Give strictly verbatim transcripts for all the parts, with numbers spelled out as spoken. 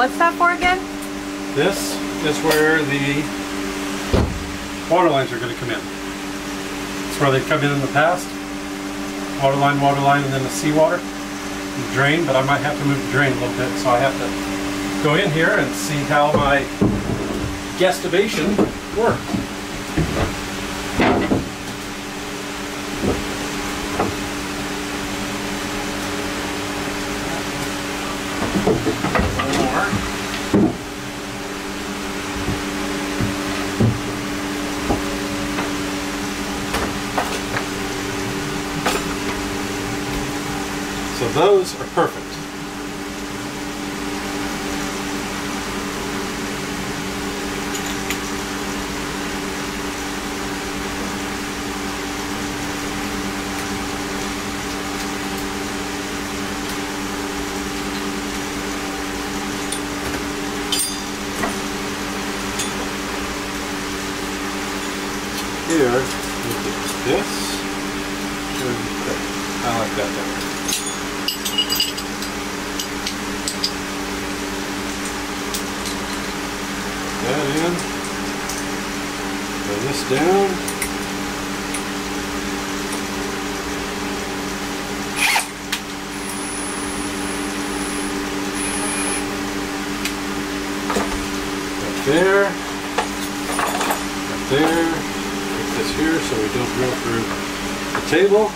what's that for again? This is where the water lines are going to come in. It's where they've come in in the past. Water line, water line, and then the seawater. Drain, but I might have to move the drain a little bit, so I have to go in here and see how my guestivation works. So those are perfect. Here, look at this. I like that better. That in, turn this down, right there, right there, put this here so we don't drill through the table.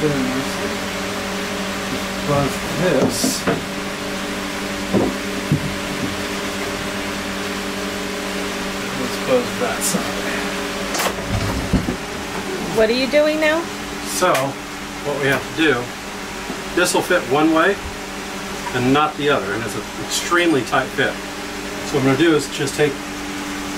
Doing this, just buzz this. Let's buzz that side. What are you doing now? So, what we have to do, this will fit one way and not the other, and it's an extremely tight fit. So what I'm going to do is just take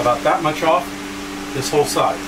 about that much off this whole side.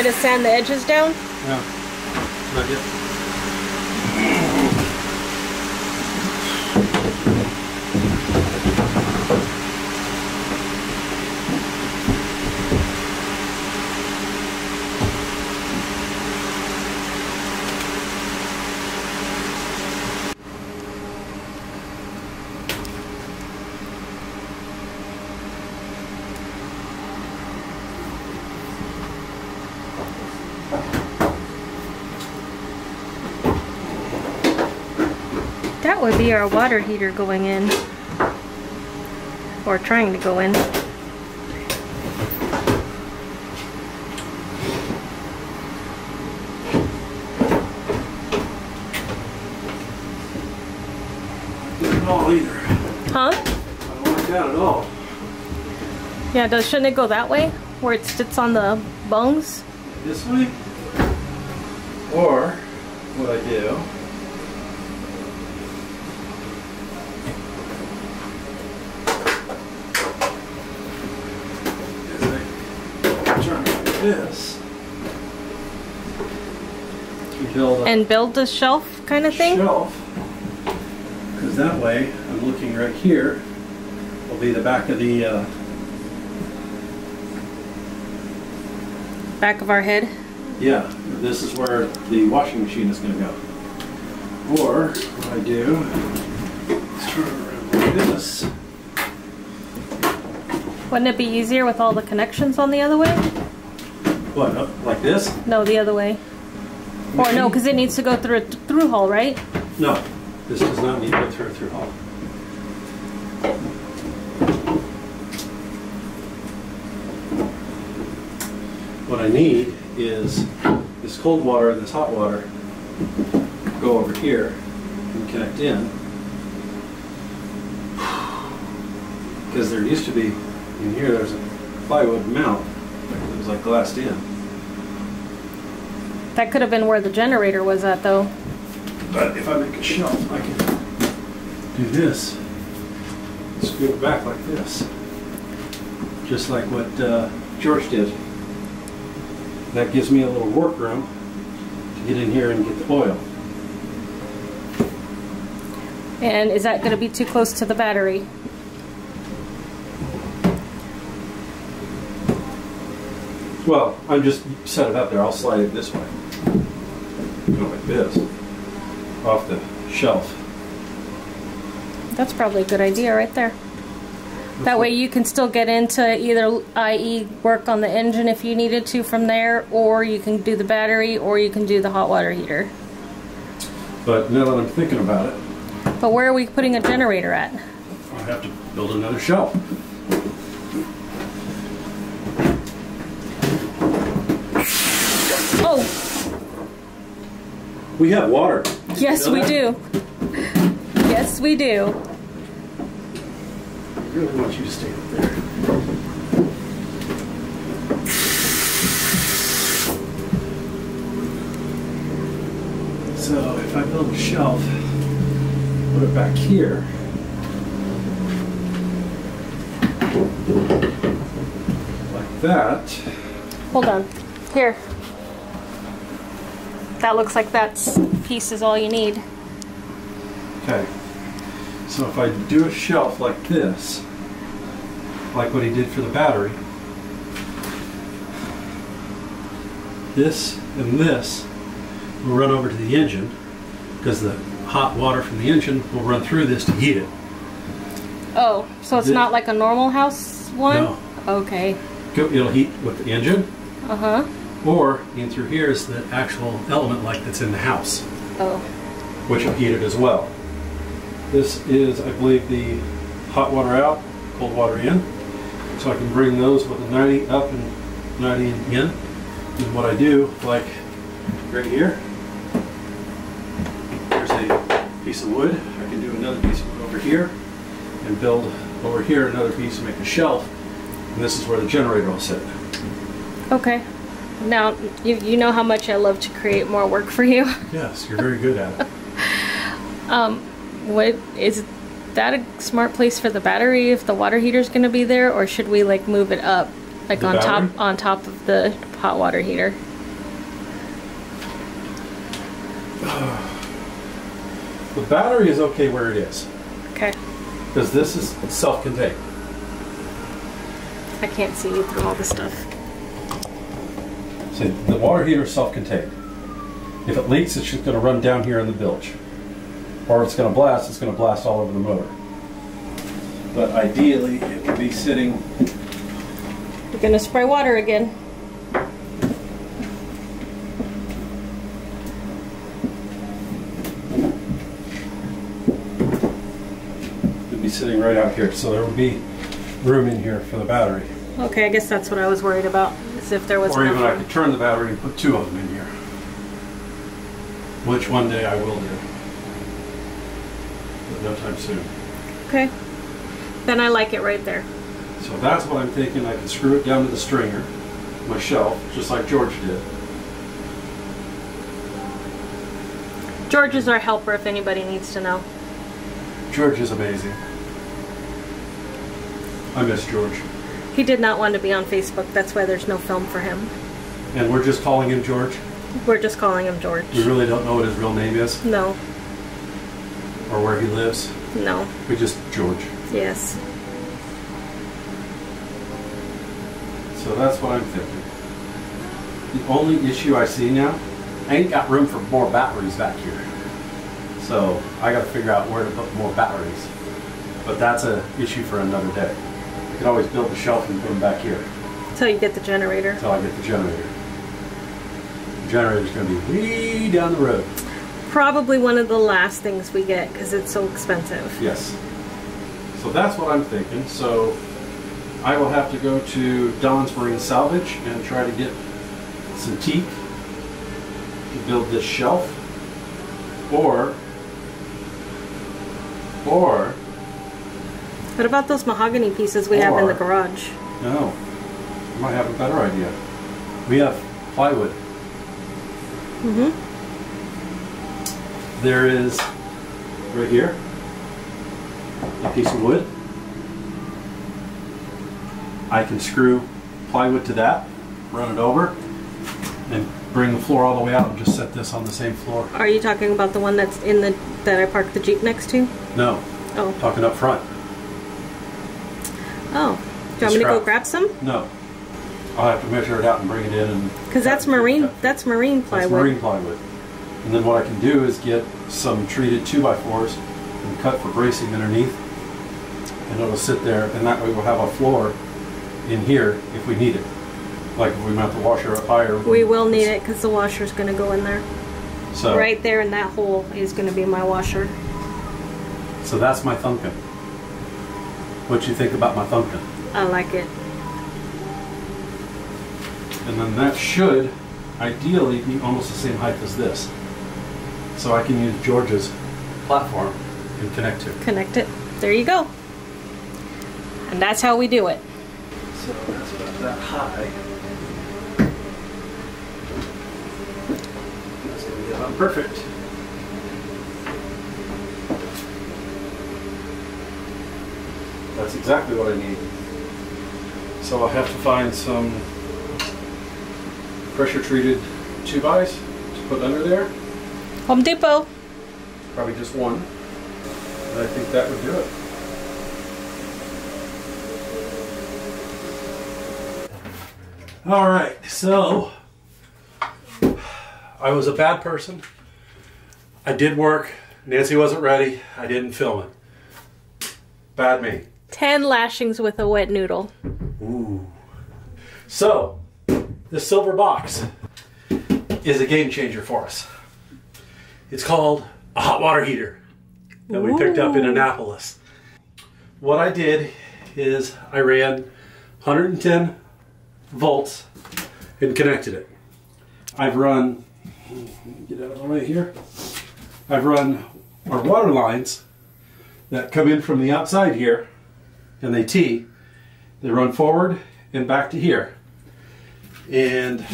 To sand the edges down? No, not yet. That would be our water heater going in, or trying to go in. Not at all either. Huh? I don't like that at all. Yeah, does, shouldn't it go that way, where it sits on the bungs? This way? Or, what I do, this. build and build the shelf kind of thing? Shelf, because that way, I'm looking right here, will be the back of the uh, back of our head. Yeah, this is where the washing machine is going to go. Or what I do is turn around like this. Wouldn't it be easier with all the connections on the other way? What, up like this? No, the other way. Or no, because it needs to go through a through hole, right? No, this does not need to go through a through hole. What I need is this cold water and this hot water go over here and connect in, because there used to be, in here there's a plywood mount that was like glassed in. That could have been where the generator was at though. But if I make a shelf, I can do this, screw it back like this, just like what uh, George did. That gives me a little workroom to get in here and get the oil. And is that going to be too close to the battery? Well, I'm just set it up there. I'll slide it this way. Go like this. Off the shelf. That's probably a good idea right there. That way you can still get into either, that is work on the engine if you needed to from there, or you can do the battery, or you can do the hot water heater. But now that I'm thinking about it. But where are we putting a generator at? I have to build another shelf. Oh! We have water. Yes, we do. Yes, we do. I really want you to stay up there. So if I build a shelf, put it back here. Like that. Hold on. Here. That looks like that piece is all you need. Okay. So if I do a shelf like this, like what he did for the battery, this and this will run over to the engine, because the hot water from the engine will run through this to heat it. Oh, so it's this, not like a normal house one? No. Okay. It'll heat with the engine. Uh-huh. Or in through here is the actual element like that's in the house. Oh. Which will heat it as well. This is, I believe, the hot water out, cold water in. So I can bring those with a ninety up and ninety in. And what I do, like right here, there's a piece of wood. I can do another piece of wood over here and build over here another piece and make a shelf. And this is where the generator will sit. Okay. Now, you, you know how much I love to create more work for you. Yes, you're very good at it. um. What is that a smart place for the battery if the water heater is going to be there, or should we like move it up like the on battery? top on top of the hot water heater? The battery is okay where it is. Okay. Because this is self-contained. I can't see through all this stuff. See, the water heater is self-contained. If it leaks, it's just going to run down here in the bilge. Or it's going to blast, it's going to blast all over the motor. But ideally, it would be sitting... You're going to spray water again. It would be sitting right out here, so there would be room in here for the battery. Okay, I guess that's what I was worried about, is if there was... Or even I could turn the battery and put two of them in here. Which one day I will do. No time soon. Okay. Then I like it right there. So that's what I'm thinking. I can screw it down to the stringer, my shelf, just like George did. George is our helper if anybody needs to know. George is amazing. I miss George. He did not want to be on Facebook. That's why there's no film for him. And we're just calling him George? We're just calling him George. We really don't know what his real name is? No. Or where he lives? No. We just George. Yes. So that's what I'm thinking. The only issue I see now, I ain't got room for more batteries back here. So I gotta figure out where to put more batteries. But that's an issue for another day. You can always build a shelf and put them back here. Until you get the generator. Until I get the generator. The generator's gonna be way down the road. Probably one of the last things we get because it's so expensive. Yes. So that's what I'm thinking. So I will have to go to Don's Marine Salvage and try to get some teak to build this shelf. Or, or... What about those mahogany pieces we or, have in the garage? No. I might have a better idea. We have plywood. Mm-hmm. There is, right here, a piece of wood. I can screw plywood to that, run it over, and bring the floor all the way out and just set this on the same floor. Are you talking about the one that's in the, that I parked the Jeep next to? No. Oh. I'm talking up front. Oh. Do you want me to go grab some? No. I'll have to measure it out and bring it in. And because that's marine, that's marine plywood. That's marine plywood. And then what I can do is get some treated two by fours and cut for bracing underneath, and it'll sit there, and that way we'll have a floor in here if we need it. Like if we mount the washer up higher. We will need it because the washer's going to go in there. So right there in that hole is going to be my washer. So that's my Thumpkin. What you think about my Thumpkin? I like it. And then that should ideally be almost the same height as this. So I can use George's platform and connect to it. Connect it. There you go. And that's how we do it. So that's about that high. That's going to be about perfect. That's exactly what I need. So I'll have to find some pressure treated two bys to put under there. Home Depot. Probably just one. And I think that would do it. Alright, so I was a bad person. I did work. Nancy wasn't ready. I didn't film it. Bad me. Ten lashings with a wet noodle. Ooh. So, this silver box is a game changer for us. It's called a hot water heater that we picked up in Annapolis. What I did is I ran one hundred ten volts and connected it. I've run, get out of the way here, I've run our water lines that come in from the outside here, and they tee, they run forward and back to here. And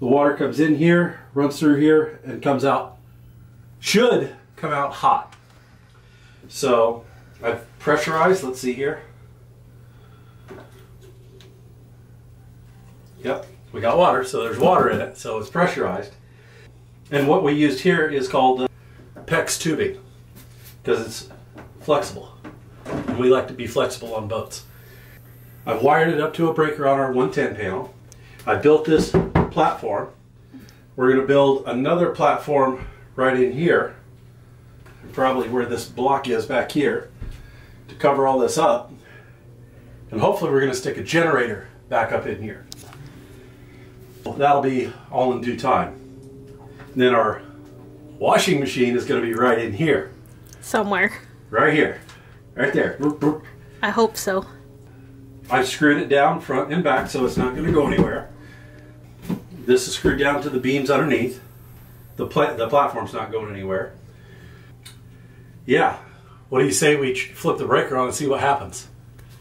the water comes in here, runs through here, and comes out, should come out hot. So I've pressurized, let's see here. Yep, we got water, so there's water in it, so it's pressurized. And what we used here is called uh, PEX tubing, because it's flexible. And we like to be flexible on boats. I've wired it up to a breaker on our one ten panel. I built this platform. We're going to build another platform right in here, probably where this block is back here, to cover all this up. And hopefully we're going to stick a generator back up in here. That'll be all in due time. And then our washing machine is going to be right in here. Somewhere. Right here. Right there. I hope so. I've screwed it down front and back so it's not going to go anywhere. This is screwed down to the beams underneath. The pla the platform's not going anywhere. Yeah. What do you say we flip the breaker on and see what happens?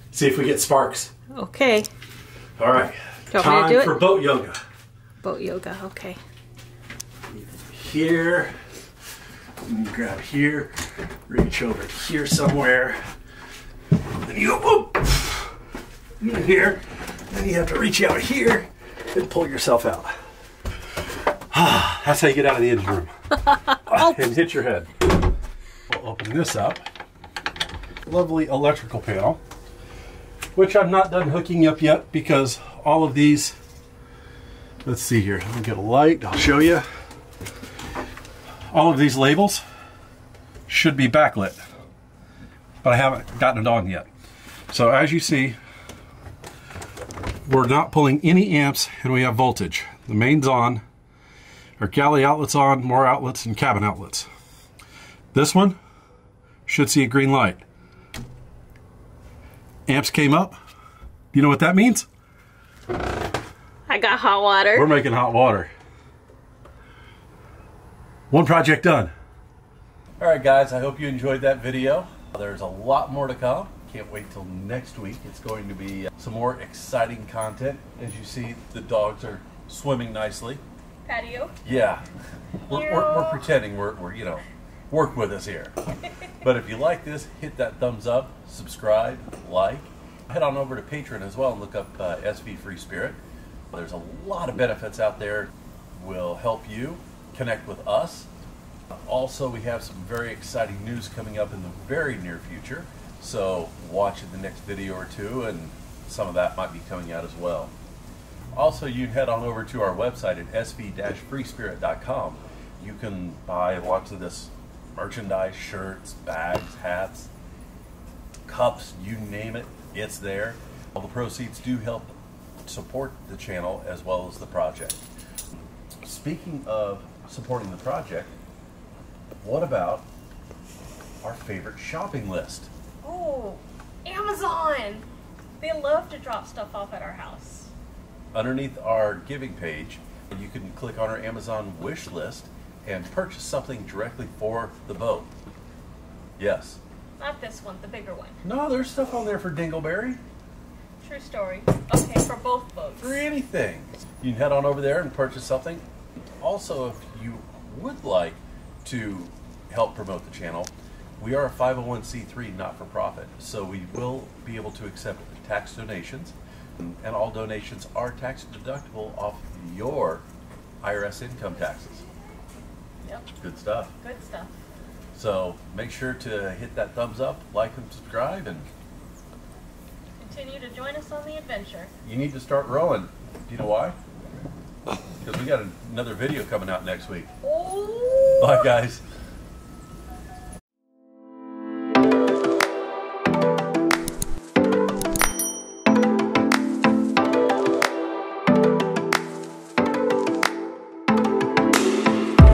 See if we get sparks. Okay. All right. Time for boat yoga. Boat yoga. Okay. Here. Grab here. Reach over here somewhere. And you go. Whoop. Here, and you have to reach out here and pull yourself out. That's how you get out of the engine room. Oh. And hit your head. We'll open this up. Lovely electrical panel, which I'm not done hooking up yet because all of these, let's see here, let me get a light, I'll show you. All of these labels should be backlit, but I haven't gotten it on yet. So as you see, we're not pulling any amps and we have voltage. The main's on, our galley outlet's on, more outlets and cabin outlets. This one should see a green light. Amps came up. Do you know what that means? I got hot water. We're making hot water. One project done. All right, guys, I hope you enjoyed that video. There's a lot more to come. Can't wait till next week. It's going to be some more exciting content. As you see, the dogs are swimming nicely. Patio. Yeah. We're, we're, we're pretending we're, we're, you know, work with us here. But if you like this, hit that thumbs up, subscribe, like. Head on over to Patreon as well and look up uh, S V Free Spirit. There's a lot of benefits out there. We'll help you connect with us. Also, we have some very exciting news coming up in the very near future. So watch the next video or two, and some of that might be coming out as well. Also, you can head on over to our website at S V free spirit dot com. You can buy lots of this merchandise, shirts, bags, hats, cups, you name it, it's there. All the proceeds do help support the channel as well as the project. Speaking of supporting the project, what about our favorite shopping list? Oh, Amazon! They love to drop stuff off at our house. Underneath our giving page, you can click on our Amazon wish list and purchase something directly for the boat. Yes. Not this one, the bigger one. No, there's stuff on there for Dingleberry. True story. Okay, for both boats. For anything. You can head on over there and purchase something. Also, if you would like to help promote the channel, we are a five oh one c three not-for-profit, so we will be able to accept tax donations, and all donations are tax deductible off your I R S income taxes. Yep. Good stuff. Good stuff. So make sure to hit that thumbs up, like and subscribe, and continue to join us on the adventure. You need to start rowing. Do you know why? Because we got another video coming out next week. Ooh. Bye, guys.